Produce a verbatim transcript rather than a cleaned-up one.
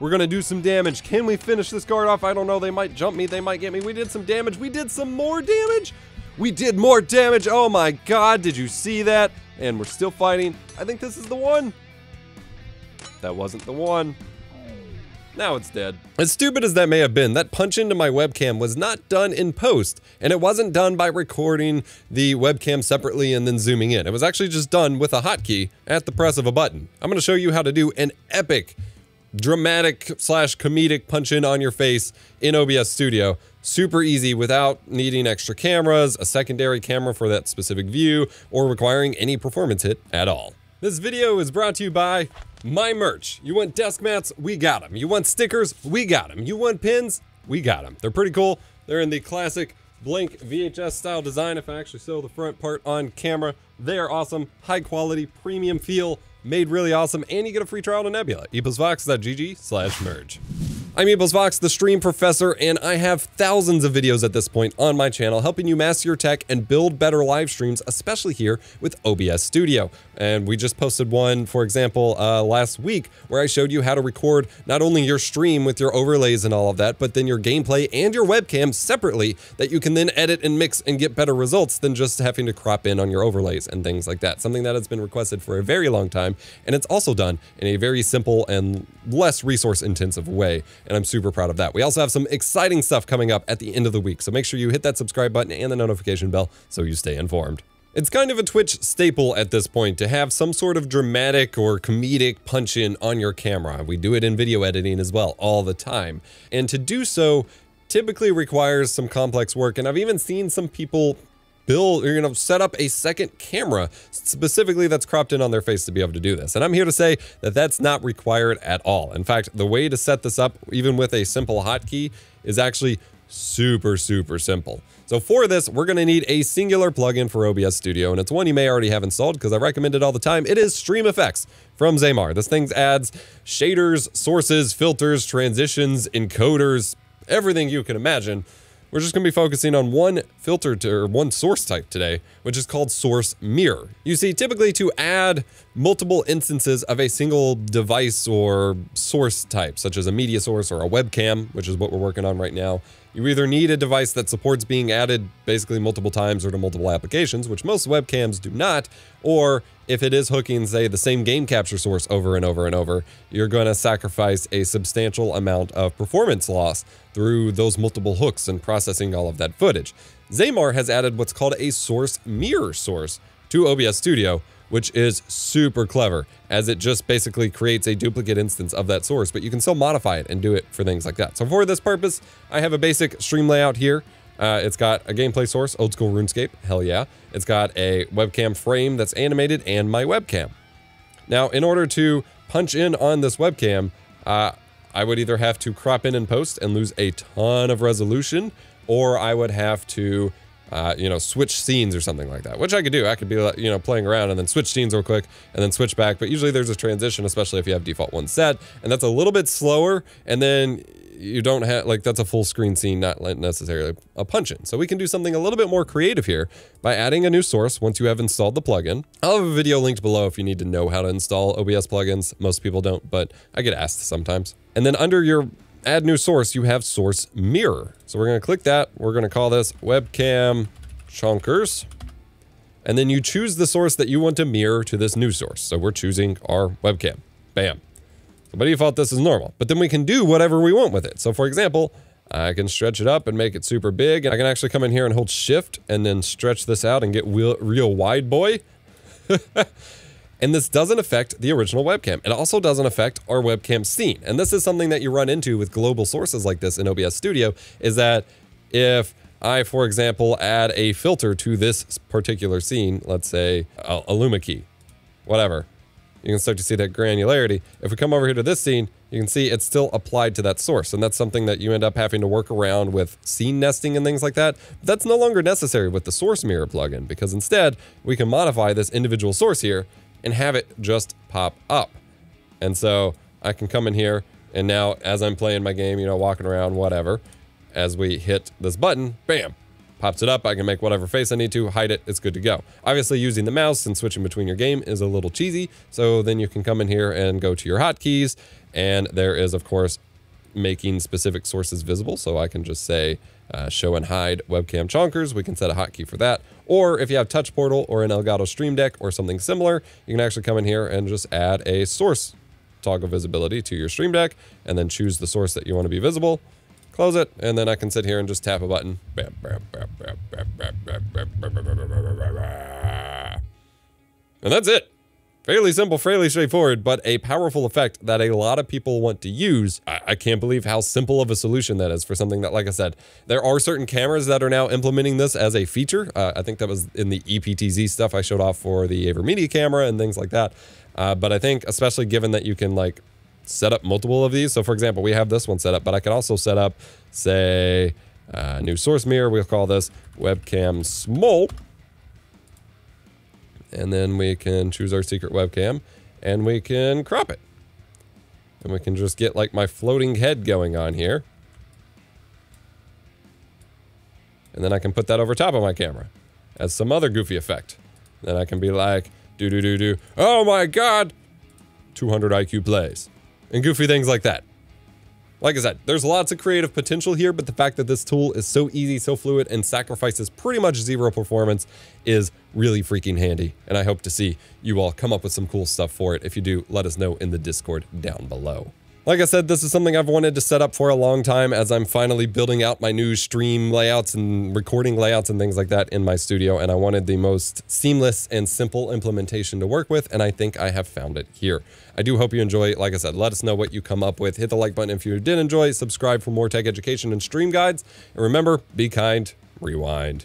We're gonna do some damage. Can we finish this guard off? I don't know. They might jump me. They might get me. We did some damage. We did some more damage. We did more damage. Oh my god, did you see that? And we're still fighting. I think this is the one. That wasn't the one. Now it's dead. As stupid as that may have been, that punch into my webcam was not done in post, and it wasn't done by recording the webcam separately and then zooming in. It was actually just done with a hotkey at the press of a button. I'm gonna show you how to do an epic, dramatic slash comedic punch in on your face in O B S Studio. Super easy without needing extra cameras, a secondary camera for that specific view, or requiring any performance hit at all. This video is brought to you by my merch. You want desk mats? We got them. You want stickers? We got them. You want pins? We got them. They're pretty cool. They're in the classic blank V H S style design. If I actually show the front part on camera, they are awesome. High quality, premium feel, made really awesome. And you get a free trial to Nebula. eposvox dot g g slash merge. I'm EposVox, the stream professor, and I have thousands of videos at this point on my channel helping you master your tech and build better live streams, especially here with O B S Studio. And we just posted one, for example, uh, last week where I showed you how to record not only your stream with your overlays and all of that, but then your gameplay and your webcam separately that you can then edit and mix and get better results than just having to crop in on your overlays and things like that. Something that has been requested for a very long time, and it's also done in a very simple and less resource-intensive way. And I'm super proud of that. We also have some exciting stuff coming up at the end of the week, so make sure you hit that subscribe button and the notification bell so you stay informed. It's kind of a Twitch staple at this point to have some sort of dramatic or comedic punch-in on your camera. We do it in video editing as well all the time. And to do so typically requires some complex work, and I've even seen some people build, you're gonna set up a second camera specifically that's cropped in on their face to be able to do this. And I'm here to say that that's not required at all. In fact, the way to set this up, even with a simple hotkey, is actually super, super simple. So for this, we're gonna need a singular plugin for O B S Studio, and it's one you may already have installed because I recommend it all the time. It is StreamFX from Xaymar. This thing adds shaders, sources, filters, transitions, encoders, everything you can imagine. We're just going to be focusing on one filter to, or one source type today, which is called source mirror. You see, typically to add multiple instances of a single device or source type, such as a media source or a webcam, which is what we're working on right now, you either need a device that supports being added basically multiple times or to multiple applications, which most webcams do not, or if it is hooking, say, the same game capture source over and over and over, you're going to sacrifice a substantial amount of performance loss through those multiple hooks and processing all of that footage. Xaymar has added what's called a source mirror source to O B S Studio, which is super clever, as it just basically creates a duplicate instance of that source, but you can still modify it and do it for things like that. So for this purpose, I have a basic stream layout here. Uh, it's got a gameplay source, old school RuneScape, hell yeah. It's got a webcam frame that's animated and my webcam. Now, in order to punch in on this webcam, uh, I would either have to crop in and post and lose a ton of resolution, or I would have to Uh, you know, switch scenes or something like that, which I could do. I could be, you know, playing around and then switch scenes real quick and then switch back. But usually there's a transition, especially if you have default one set, and that's a little bit slower. And then you don't have, like, that's a full screen scene, not necessarily a punch in. So we can do something a little bit more creative here by adding a new source once you have installed the plugin. I'll have a video linked below if you need to know how to install O B S plugins. Most people don't, but I get asked sometimes. And then under your add new source, you have source mirror. So we're going to click that. We're going to call this webcam chonkers. And then you choose the source that you want to mirror to this new source. So we're choosing our webcam. Bam. So by default, this is normal, but then we can do whatever we want with it. So for example, I can stretch it up and make it super big. And I can actually come in here and hold shift and then stretch this out and get real, real wide boy. And this doesn't affect the original webcam. It also doesn't affect our webcam scene. And this is something that you run into with global sources like this in O B S Studio, is that if I, for example, add a filter to this particular scene, let's say a, a Luma key, whatever, you can start to see that granularity. If we come over here to this scene, you can see it's still applied to that source. And that's something that you end up having to work around with scene nesting and things like that. But that's no longer necessary with the source mirror plugin, because instead we can modify this individual source here and have it just pop up. And so I can come in here, and now as I'm playing my game, you know, walking around, whatever, as we hit this button, bam, pops it up. I can make whatever face I need to, hide it, it's good to go. Obviously using the mouse and switching between your game is a little cheesy, so then you can come in here and go to your hotkeys, and there is of course making specific sources visible, so I can just say uh, show and hide webcam chonkers. We can set a hotkey for that, or if you have Touch Portal or an Elgato Stream Deck or something similar, you can actually come in here and just add a source toggle visibility to your Stream Deck and then choose the source that you want to be visible, close it, and then I can sit here and just tap a button. And that's it. Fairly simple, fairly straightforward, but a powerful effect that a lot of people want to use. I, I can't believe how simple of a solution that is for something that, like I said, there are certain cameras that are now implementing this as a feature. Uh, I think that was in the E P T Z stuff I showed off for the AverMedia camera and things like that. Uh, but I think, especially given that you can like set up multiple of these. So for example, we have this one set up, but I could also set up, say, uh, new source mirror. We'll call this webcam small. And then we can choose our secret webcam and we can crop it. And we can just get like my floating head going on here. And then I can put that over top of my camera as some other goofy effect. Then I can be like, do, do, do, do. Oh my God, two hundred I Q plays and goofy things like that. Like I said, there's lots of creative potential here, but the fact that this tool is so easy, so fluid, and sacrifices pretty much zero performance is really freaking handy. And I hope to see you all come up with some cool stuff for it. If you do, let us know in the Discord down below. Like I said, this is something I've wanted to set up for a long time as I'm finally building out my new stream layouts and recording layouts and things like that in my studio, and I wanted the most seamless and simple implementation to work with, and I think I have found it here. I do hope you enjoy. Like I said, let us know what you come up with. Hit the like button if you did enjoy. Subscribe for more tech education and stream guides. And remember, be kind, rewind.